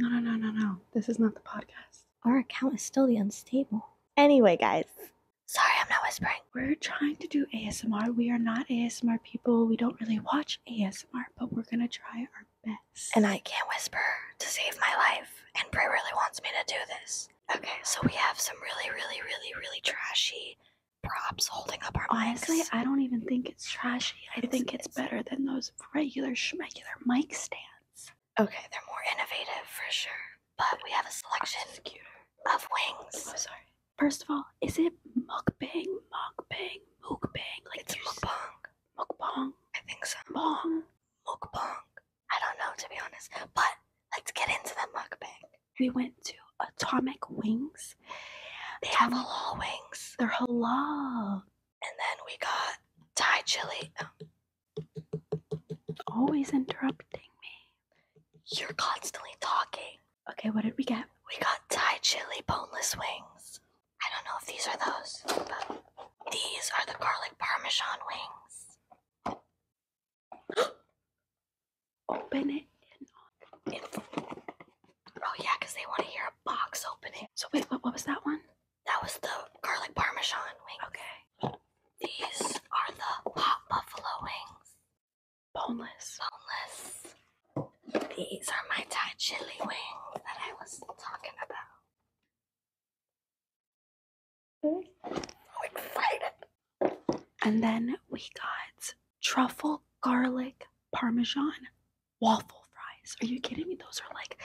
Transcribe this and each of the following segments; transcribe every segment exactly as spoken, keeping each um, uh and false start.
No, no, no, no, no. This is not the podcast. Our account is still the Unstable. Anyway, guys. Sorry, I'm not whispering. We're trying to do A S M R. We are not A S M R people. We don't really watch A S M R, but we're going to try our best. And I can't whisper to save my life. And Bri really wants me to do this. Okay. So we have some really, really, really, really trashy props holding up our Honestly, mics. Honestly, I don't even think it's trashy. I it's, think it's, it's better than those regular schmegular mic stands. Okay, they're more innovative for sure. But we have a selection of wings. Oh, sorry. First of all, is it mukbang, mukbang, mukbang? Like it's mukbang. Mukbang? I think so. Bong. Mukbang. I don't know, to be honest. But let's get into the mukbang. We went to Atomic Wings. They have halal wings. They're halal. And then we got Thai chili. Oh. Always interrupting me. You're constantly talking. Okay, what did we get? We got Thai chili boneless wings. I don't know if these are those, but these are the garlic parmesan wings. Open it. It's... Oh yeah, because they want to hear a box opening. So wait, what, what was that one? That was the garlic parmesan wings. Okay. These are the hot buffalo wings. Boneless. Boneless. These are my Thai chili wings that I was talking about. I'm excited. And then we got truffle garlic parmesan waffle fries. Are you kidding me? Those are like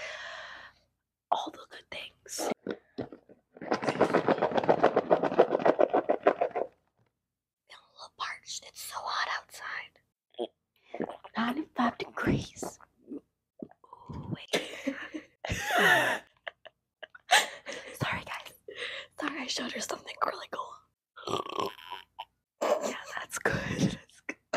all the good things. Feeling a little parched. It's so hot outside. ninety-five degrees. Ooh, wait. I showed her something really cool. Yeah, that's good. That's good.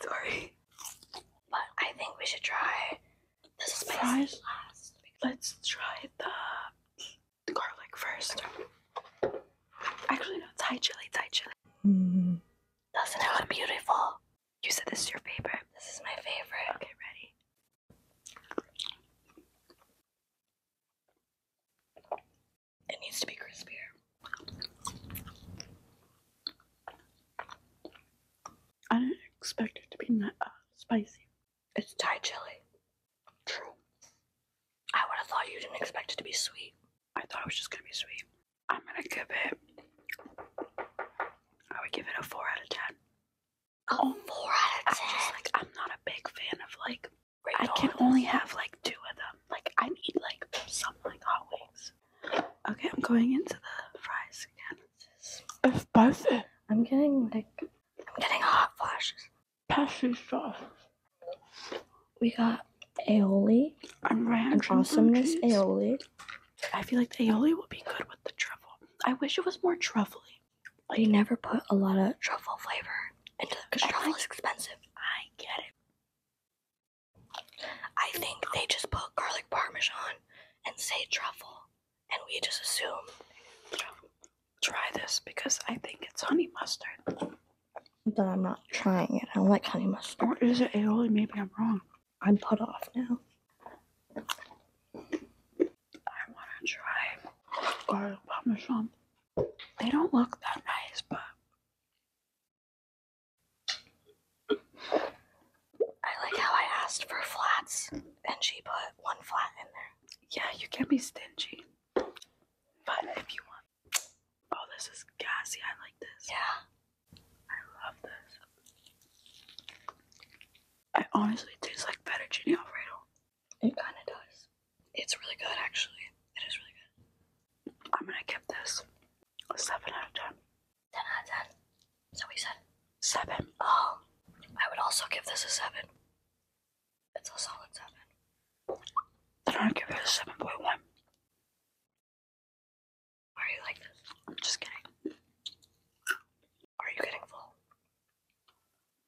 Sorry. But I think we should try the spice last. Let's try the, the garlic first. Actually, no, Thai chili, Thai chili. Mm. Doesn't it look beautiful? You said this is your favorite. This is my favorite. Okay, ready? It needs to be crispier. I didn't expect it to be not, uh, spicy. It's Thai chili. True. I would have thought you didn't expect it to be sweet. I thought it was just gonna be sweet. I'm gonna give it... I would give it a four out of ten. A oh, four out of ten? I'm just like, I'm not a big fan of like... Right, I can only have like two of them. Like, I need like some like hot wings. Okay, I'm going into the fries again. It's spicy. I'm getting like... I'm getting hot flashes. Passion sauce. We got aioli. And ranch. An awesomeness aioli. I feel like the aioli would be good with the truffle. I wish it was more truffly. Like, we never put a lot of truffle flavor into it because truffle is expensive. I get it. I think they just put garlic parmesan and say truffle. And we just assume. Try this because I think it's honey mustard. But I'm not trying it. I don't like honey mustard. Or is it aioli? Maybe I'm wrong. I'm put off now. I want to try garlic parmesan. They don't look that nice, but... I like how I asked for flats and she put one flat in there. Yeah, you can't be stingy. But if you want. Oh, this is gassy. I like this. Yeah. I love this. It honestly tastes like fettuccine alfredo. It kind of does. It's really good, actually. It is really good. I'm going to give this a seven out of ten. ten out of ten? So we said? seven. Oh, I would also give this a seven. It's a solid seven. Then I'd give it a seven point one. Are you like this? I'm just kidding. Are you getting full?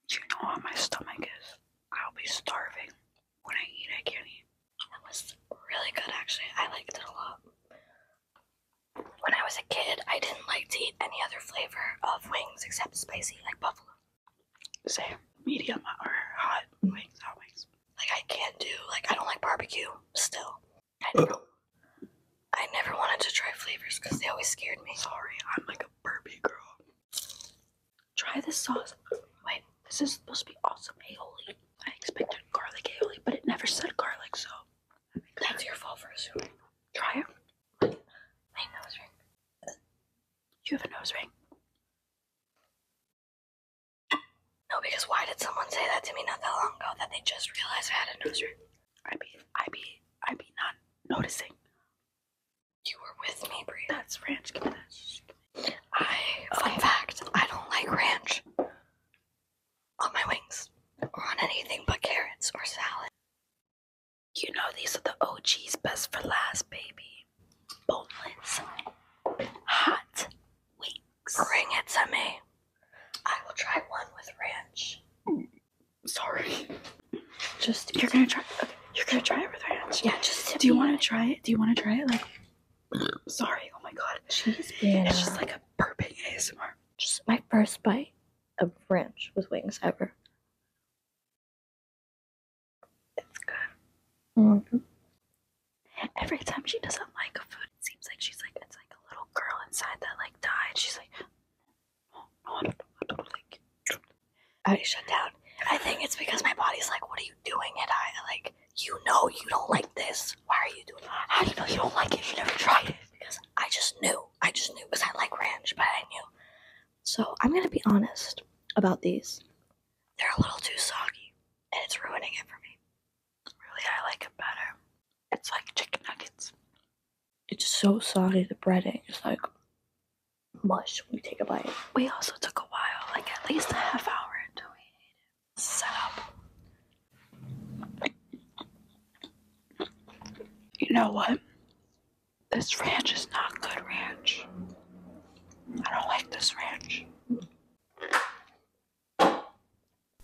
Do you know how my stomach is? I'll be starving. When I eat, I can't eat. That was really good, actually. I liked it a lot. When I was a kid, I didn't like to eat any other flavor of wings except spicy, like buffalo. say medium or hot wings, hot wings. Like I can't do, like I don't like barbecue still. I never, I never wanted to try flavors because they always scared me. Sorry, I'm like a Barbie girl. Try this sauce. Wait, this is supposed to be awesome aioli. I expected garlic aioli, but it never said garlic, so that's your fault for assuming. Try it. My nose ring. You have a nose ring? No, because why did someone say that to me not that long ago that they just realized I had a nose ring? I be, I be, I be not noticing. You were with me, Bri. That's ranch. Give me that. I, fun okay. fact, I don't like ranch on my wings or on anything but carrots or salad. You know, these are the O Gs, best for last, baby. Boneless, hot wings. Bring it to me. I will try one with ranch. Sorry. Just you're gonna try. Okay, you're gonna try it with ranch. Yeah, just. Do you want to try it? Do you want to try it? Like, sorry. Oh my god. Cheese. Yeah. It's just like a burping A S M R. Just my first bite of ranch with wings ever. It's good. Mm-hmm. Every time she doesn't like a food, it seems like she's like it's like a little girl inside that like died. She's like, oh, no, I don't know. I don't like it. I shut down. I think it's because my body's like, what are you doing? And I like, you know, you don't like this. Why are you doing that? How do you know you don't like it? You never tried it. Because I just knew. I just knew because I like ranch, but I knew. So I'm gonna be honest about these. They're a little too soggy, and it's ruining it for me. Really, I like it better. It's like chicken nuggets. It's so soggy. The breading is like mush when you take a bite. We also took a while, like at least a half hour until we ate it. Set up. You know what? This ranch is not good ranch. I don't like this ranch. Do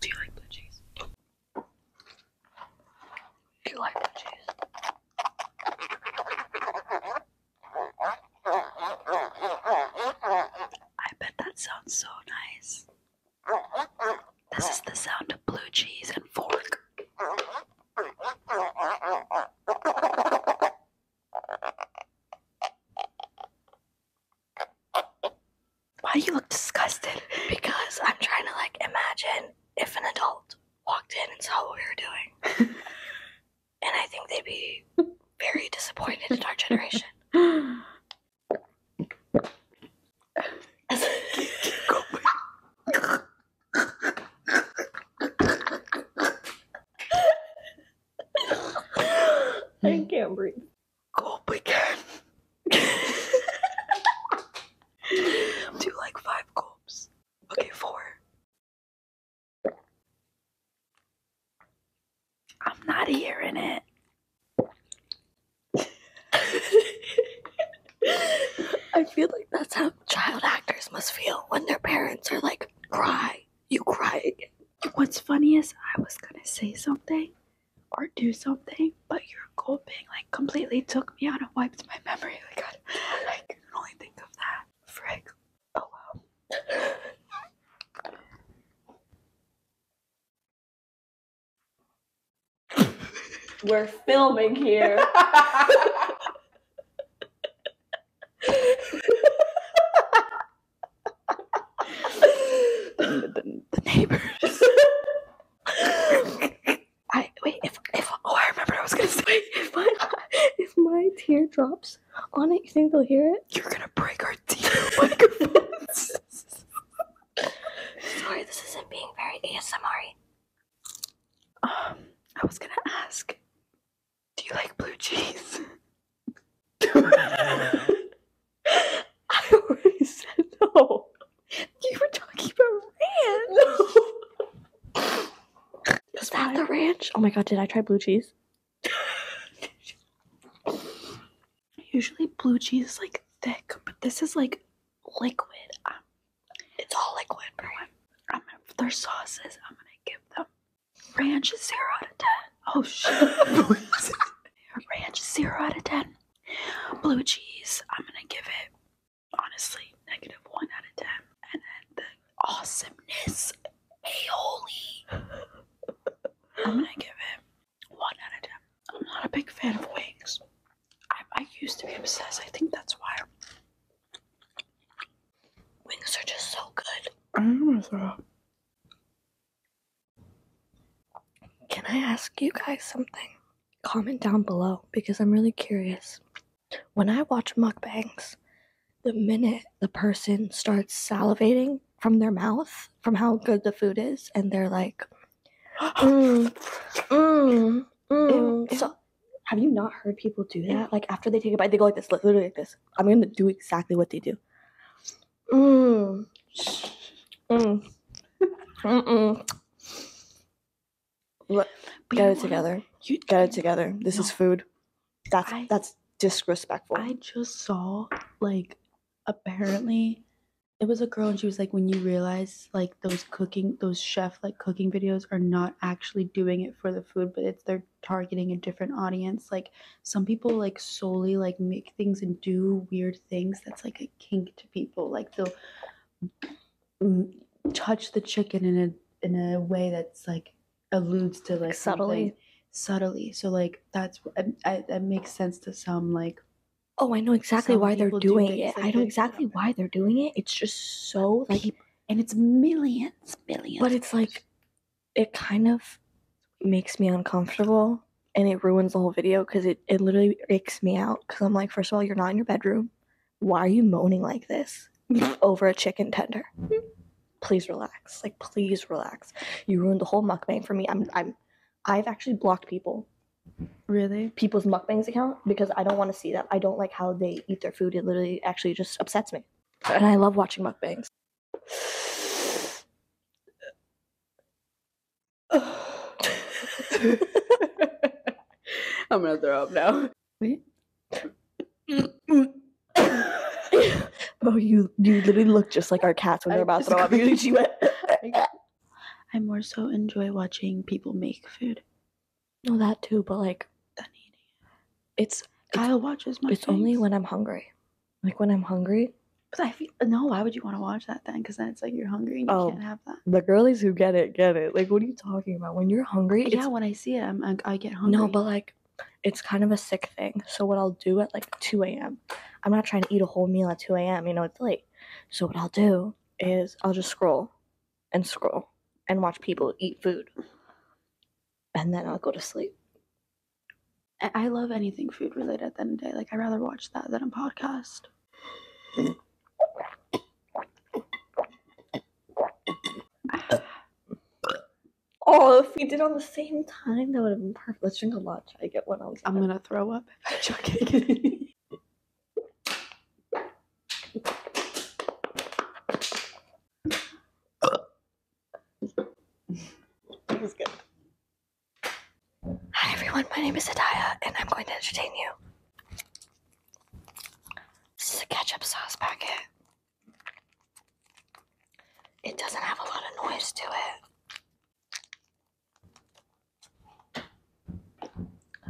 you like blue cheese? Do you like blue cheese? I bet that sounds so nice. This is the sound of blue cheese and fork. Why do you look disgusted? Because I'm trying to like imagine if an adult walked in and saw what we were doing. And I think they'd be very disappointed in our generation. I can't breathe. Go again. Do like five gulps. Okay, four. I'm not hearing it. I feel like that's how child actors must feel when their parents are like, cry. You cry again. What's funny is I was gonna say something or do something, but your gulping like completely took me out and wiped my memory. Like I, I can only think of that. Frick. Oh wow. We're filming here. the, the, the neighbors. I wait. If if oh, I remember I was gonna say if my if my tear drops on it, you think they'll hear it? You're gonna break our teeth microphones. Sorry, this isn't being very A S M R-y. Um, I was gonna ask, do you like blue cheese? I already said no. You were talking about ranch. No. Is that the ranch? Oh my god, did I try blue cheese? Usually blue cheese is like thick, but this is like liquid. Um, it's all liquid. Right? I'm gonna, if their sauces, I'm gonna give them. Ranch is zero out of ten. Oh shit. Ranch is zero out of ten. Blue cheese, I'm gonna give it, honestly, negative one out of ten. And then the awesomeness, aioli. I don't want to throw up. Can I ask you guys something? Comment down below because I'm really curious. When I watch mukbangs, the minute the person starts salivating from their mouth, from how good the food is, and they're like, mm, mm, mm. So, have you not heard people do that? Like, after they take a bite, they go like this, literally like this. I'm going to do exactly what they do. Mmm. Mmm. Mm-mm. Look, get it together. You get it together. This no. is food. That's I, that's disrespectful. I just saw, like, apparently it was a girl and she was like, when you realize, like, those cooking, those chef, like, cooking videos are not actually doing it for the food, but it's they're targeting a different audience. Like, some people, like, solely, like, make things and do weird things. That's, like, a kink to people. Like, they'll mm, touch the chicken in a in a way that's, like, alludes to, like, subtly subtly so like that's I, that makes sense to some. Like, oh, I know exactly why they're doing it. I know exactly why they're doing it. It's just so, like, and it's millions millions but it's like it kind of makes me uncomfortable and it ruins the whole video because it, it literally icks me out because I'm like, first of all, you're not in your bedroom. Why are you moaning like this over a chicken tender? Please relax. Like, please relax. You ruined the whole mukbang for me. I'm, I'm, I've actually blocked people. Really? People's mukbangs account because I don't want to see them. I don't like how they eat their food. It literally actually just upsets me. And I love watching mukbangs. I'm gonna throw up now. Wait. Oh, you you literally look just like our cats when they're about to throw up. She went. I more so enjoy watching people make food. No, that too, but like, than eating. It's Kyle watches my. It's things. Only when I'm hungry. Like, when I'm hungry. But I feel no. Why would you want to watch that then? Because then it's like you're hungry and you oh, can't have that. The girlies who get it get it. Like, what are you talking about? When you're hungry. Yeah, when I see it, I'm, I I get hungry. No, but like, it's kind of a sick thing. So what I'll do at like two a.m. I'm not trying to eat a whole meal at two a.m. You know, it's late. So what I'll do is I'll just scroll and scroll and watch people eat food. And then I'll go to sleep. I love anything food related at the end of the day. Like, I'd rather watch that than a podcast. Oh, if we did on the same time, that would have been perfect. Let's drink a lot. I get one. Else I'm going to throw up if I chuck it. Hi everyone, my name is Adaya, and I'm going to entertain you. This is a ketchup sauce packet. It doesn't have a lot of noise to it.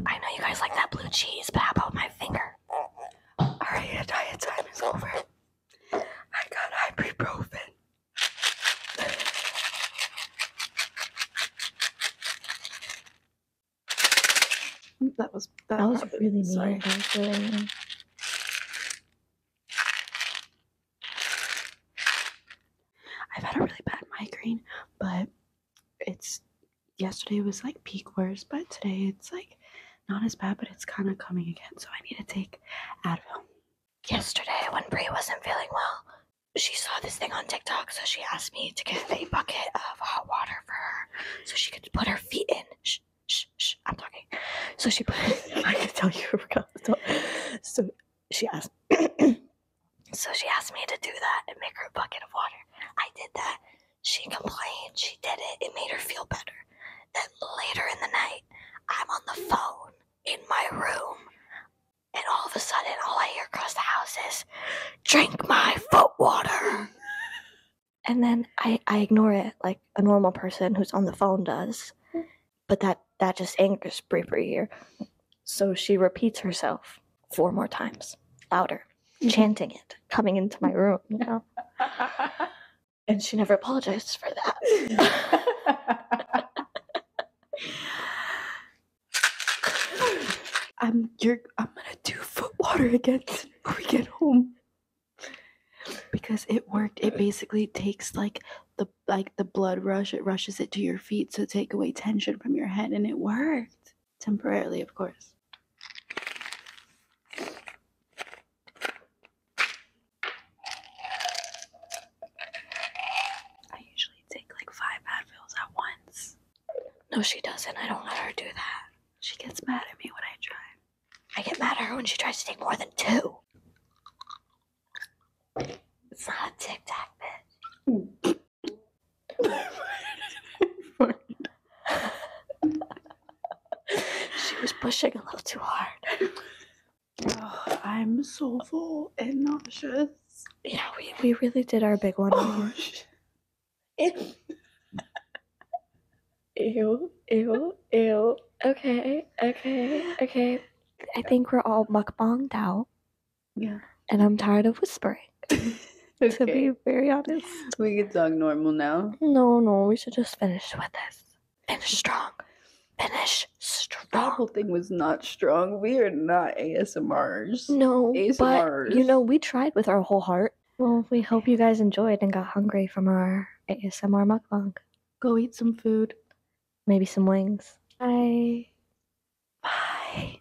I know you guys like that blue cheese, but how about my finger? Alright, Adaya, time is over. I got ibuprofen. That was bad. That was really mean. Really... I've had a really bad migraine, but it's yesterday was like peak worse, but today it's like not as bad, but it's kind of coming again. So I need to take Advil. Yesterday, when Bri wasn't feeling well, she saw this thing on TikTok, so she asked me to get a bucket of hot water for her, so she could put her feet in. Shh. Shh, shh, I'm talking. So she put, I can tell you forgot to talk. So she asked, so she asked me to do that and make her a bucket of water. I did that. She complained. She did it. It made her feel better. Then later in the night, I'm on the phone in my room. And all of a sudden, all I hear across the house is, drink my foot water. And then I, I ignore it like a normal person who's on the phone does. But that, that just angers Bri Bri here. So she repeats herself four more times, louder, chanting it, coming into my room, you know? And she never apologized for that. I'm, you're, I'm gonna do foot water again when we get home. because it worked. It basically takes like the like the blood rush, it rushes it to your feet to take away tension from your head, and it worked temporarily, of course. I usually take like five Advils at once. No, she doesn't. I don't let her do that. She gets mad at me when I try. I get mad at her when she tries to take more than two. It's not a Tic Tac, bitch. She was pushing a little too hard. Oh, I'm so full and nauseous. Yeah, we, we really did our big one. Oh, ew. Ew, ew, ew. Okay, okay, okay. I think we're all mukbanged out. Yeah. And I'm tired of whispering. Okay. To be very honest. We can talk normal now. No, no, we should just finish with this. Finish strong. Finish strong. The whole thing was not strong. We are not A S M Rs. No, A S M Rs. But, you know, we tried with our whole heart. Well, we hope you guys enjoyed and got hungry from our A S M R mukbang. Go eat some food. Maybe some wings. Bye. Bye.